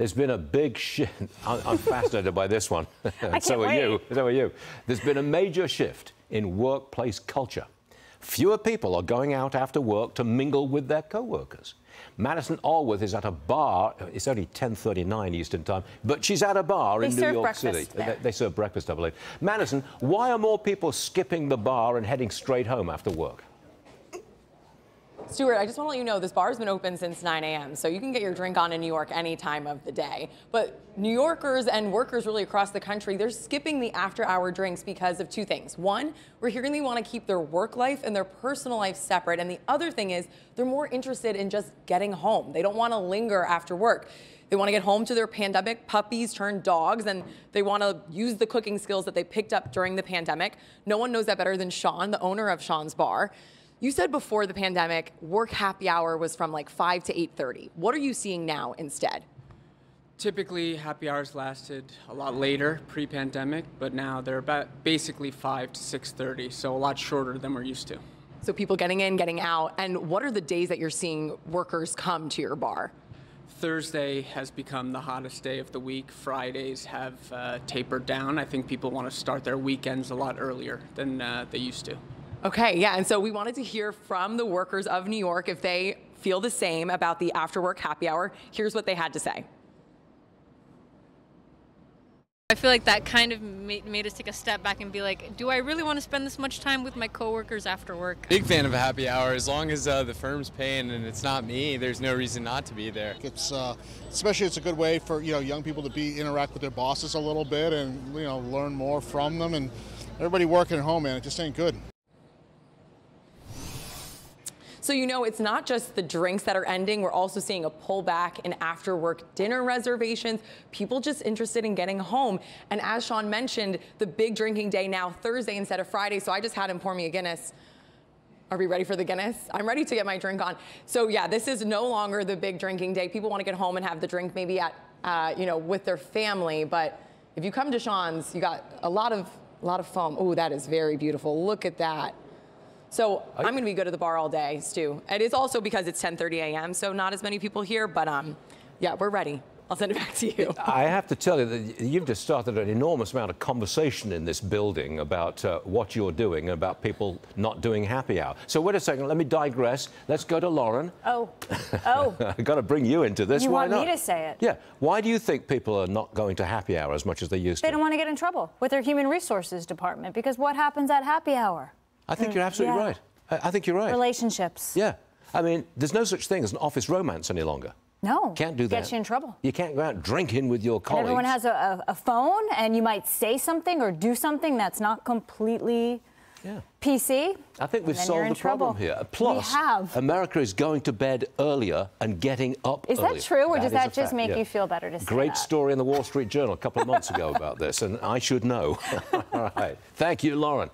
There's been a big shift. I'm fascinated by this one. So are you. There's been a major shift in workplace culture. Fewer people are going out after work to mingle with their co-workers. Madison Alworth is at a bar. It's only 10:39 Eastern Time, but she's at a bar in New York City. They serve breakfast, I believe. Madison, why are more people skipping the bar and heading straight home after work? Stuart, I just want to let you know this bar's been open since 9 a.m., so you can get your drink on in New York any time of the day. But New Yorkers and workers really across the country, they're skipping the after-hour drinks because of two things. One, we're hearing they want to keep their work life and their personal life separate. And the other thing is they're more interested in just getting home. They don't want to linger after work. They want to get home to their pandemic puppies turned dogs, and they want to use the cooking skills that they picked up during the pandemic. No one knows that better than Sean, the owner of Sean's Bar. You said before the pandemic, work happy hour was from like 5 to 8:30. What are you seeing now instead? Typically, happy hours lasted a lot later pre-pandemic, but now they're about basically 5 to 6:30, so a lot shorter than we're used to. So people getting in, getting out, and what are the days that you're seeing workers come to your bar? Thursday has become the hottest day of the week. Fridays have tapered down. I think people want to start their weekends a lot earlier than they used to. Okay, yeah, and so we wanted to hear from the workers of New York if they feel the same about the after-work happy hour. Here's what they had to say. I feel like that kind of made us take a step back and be like, do I really want to spend this much time with my coworkers after work? Big fan of a happy hour. As long as the firm's paying and it's not me, there's no reason not to be there. It's especially it's a good way for young people to interact with their bosses a little bit and learn more from them. And everybody working at home, man, it just ain't good. So it's not just the drinks that are ending. We're also seeing a pullback in after-work dinner reservations. People just interested in getting home. And as Sean mentioned, the big drinking day now, Thursday instead of Friday. So I just had him pour me a Guinness. Are we ready for the Guinness? I'm ready to get my drink on. So yeah, this is no longer the big drinking day. People want to get home and have the drink maybe at, with their family. But if you come to Sean's, you got a lot of foam. Oh, that is very beautiful. Look at that. So I'm going to be good at the bar all day, Stu. It is also because it's 10:30 a.m., so not as many people here, but yeah, we're ready. I'll send it back to you. I have to tell you that you've just started an enormous amount of conversation in this building about what you're doing and about people not doing happy hour. So wait a second, let me digress. Let's go to Lauren. Oh. I've got to bring you into this. You want me to say it? Yeah. Why do you think people are not going to happy hour as much as they used to? They don't want to get in trouble with their human resources department, because what happens at happy hour? I think you're absolutely right. I think you're right. Relationships. Yeah. I mean, there's no such thing as an office romance any longer. No. Can't do that. Gets you in trouble. You can't go out drinking with your colleagues. And everyone has a phone, and you might say something or do something that's not completely PC. I think we've solved the problem here. Plus, America is going to bed earlier and getting up earlier. Is that true, or does that just make you feel better to say that? Great story in the Wall Street Journal a couple of months ago about this, and I should know. All right. Thank you, Lauren.